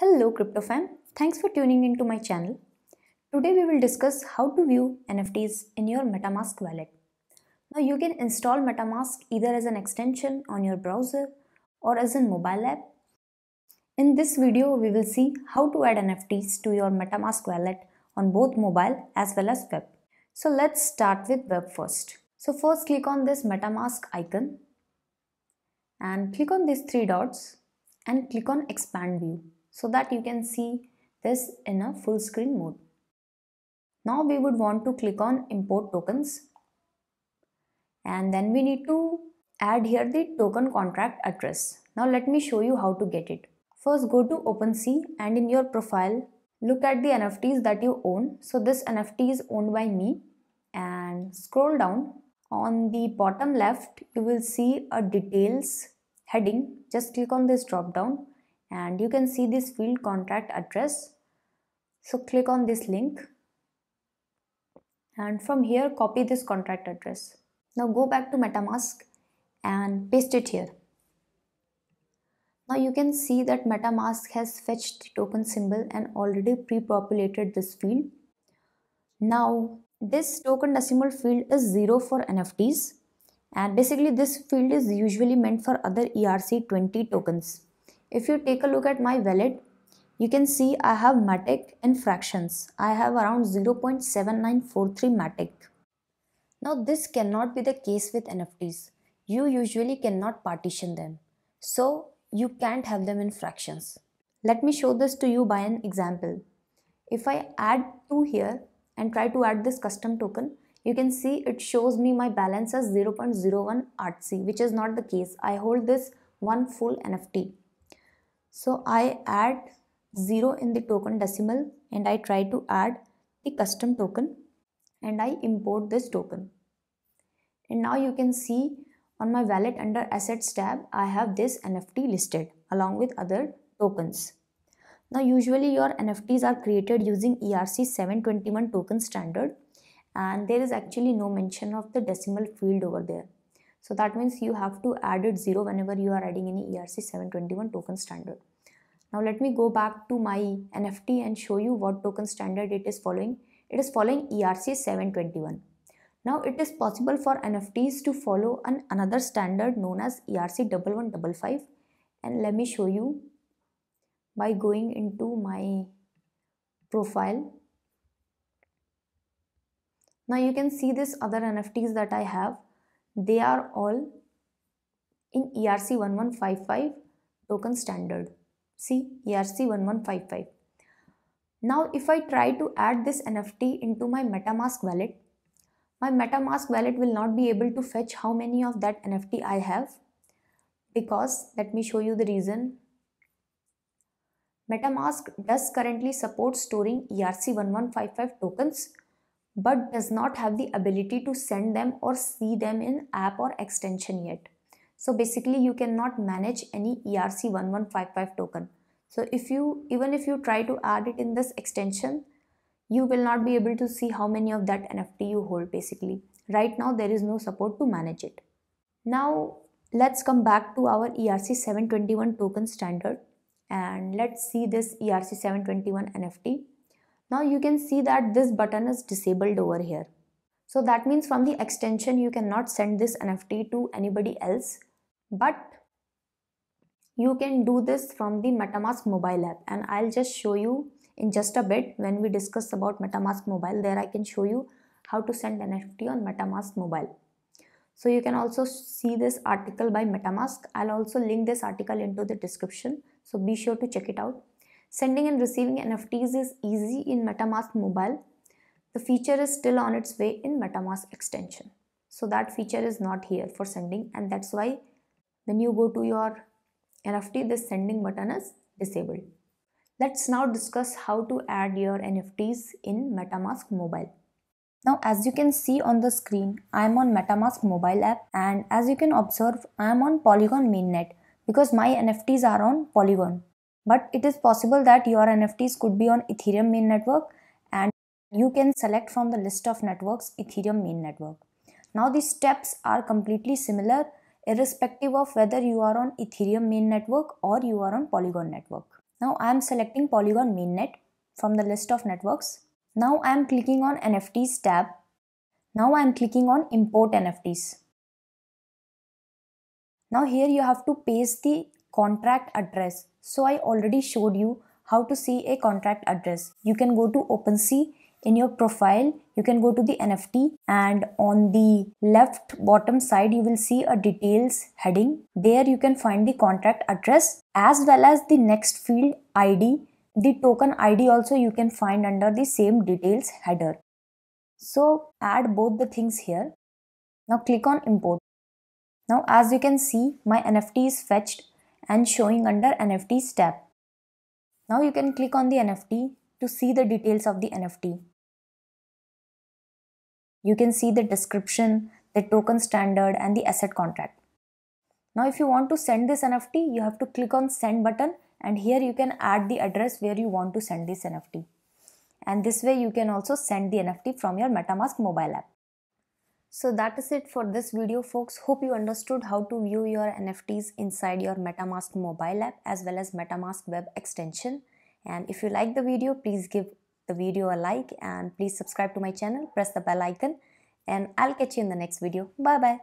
Hello crypto fam, thanks for tuning into my channel. Today we will discuss how to view NFTs in your MetaMask wallet. Now you can install MetaMask either as an extension on your browser or as a mobile app. In this video we will see how to add NFTs to your MetaMask wallet on both mobile as well as web. So let's start with web first. So first click on this MetaMask icon and click on these three dots and click on expand view so that you can see this in a full screen mode. Now we would want to click on import tokens and then we need to add here the token contract address. Now let me show you how to get it. First go to OpenSea and in your profile look at the NFTs that you own. So this NFT is owned by me and scroll down. On the bottom left you will see a details heading. Just click on this drop down and you can see this field contract address. So click on this link and from here copy this contract address. Now go back to MetaMask and paste it here. Now you can see that MetaMask has fetched the token symbol and already pre-populated this field. Now this token decimal field is 0 for NFTs and basically this field is usually meant for other ERC20 tokens. If you take a look at my wallet, you can see I have MATIC in fractions. I have around 0.7943 MATIC. Now this cannot be the case with NFTs. You usually cannot partition them. So you can't have them in fractions. Let me show this to you by an example. If I add 2 here and try to add this custom token, you can see it shows me my balance as 0.01 ERC, which is not the case. I hold this one full NFT. So I add 0 in the token decimal and I try to add the custom token and I import this token. And now you can see on my wallet under assets tab, I have this NFT listed along with other tokens. Now usually your NFTs are created using ERC721 token standard and there is actually no mention of the decimal field over there. So that means you have to add it 0 whenever you are adding any ERC721 token standard. Now let me go back to my NFT and show you what token standard it is following. It is following ERC721. Now it is possible for NFTs to follow another standard known as ERC1155 and let me show you by going into my profile. Now you can see this other NFTs that I have. They are all in ERC1155 token standard. See, ERC1155. Now if I try to add this NFT into my MetaMask wallet, my MetaMask wallet will not be able to fetch how many of that NFT I have because let me show you the reason. MetaMask does currently support storing ERC1155 tokens but does not have the ability to send them or see them in app or extension yet. So basically you cannot manage any ERC1155 token. So even if you try to add it in this extension, you will not be able to see how many of that NFT you hold basically. Right now there is no support to manage it. Now let's come back to our ERC721 token standard. And let's see this ERC721 NFT. Now you can see that this button is disabled over here. So that means from the extension you cannot send this NFT to anybody else. But you can do this from the MetaMask mobile app. And I'll just show you in just a bit when we discuss about MetaMask mobile. There I can show you how to send NFT on MetaMask mobile. So you can also see this article by MetaMask. I'll also link this article into the description. So be sure to check it out. Sending and receiving NFTs is easy in MetaMask mobile. The feature is still on its way in MetaMask extension. So that feature is not here for sending and that's why when you go to your NFT, this sending button is disabled. Let's now discuss how to add your NFTs in MetaMask mobile. Now as you can see on the screen, I am on MetaMask mobile app and as you can observe, I am on Polygon Mainnet. Because my NFTs are on Polygon. But it is possible that your NFTs could be on Ethereum Main Network and you can select from the list of networks Ethereum Main Network. Now the steps are completely similar irrespective of whether you are on Ethereum Main Network or you are on Polygon Network. Now I am selecting Polygon Mainnet from the list of networks. Now I am clicking on NFTs tab. Now I am clicking on import NFTs. Now here you have to paste the contract address. So I already showed you how to see a contract address. You can go to OpenSea. In your profile, you can go to the NFT and on the left bottom side, you will see a details heading. There you can find the contract address as well as the next field ID. The token ID also you can find under the same details header. So add both the things here. Now click on import. Now as you can see, my NFT is fetched and showing under NFTs tab. Now you can click on the NFT to see the details of the NFT. You can see the description, the token standard and the asset contract. Now if you want to send this NFT, you have to click on send button and here you can add the address where you want to send this NFT. And this way you can also send the NFT from your MetaMask mobile app. So that is it for this video, folks. Hope you understood how to view your NFTs inside your MetaMask mobile app as well as MetaMask web extension. And if you like the video, please give the video a like and please subscribe to my channel, press the bell icon, and I'll catch you in the next video. Bye bye.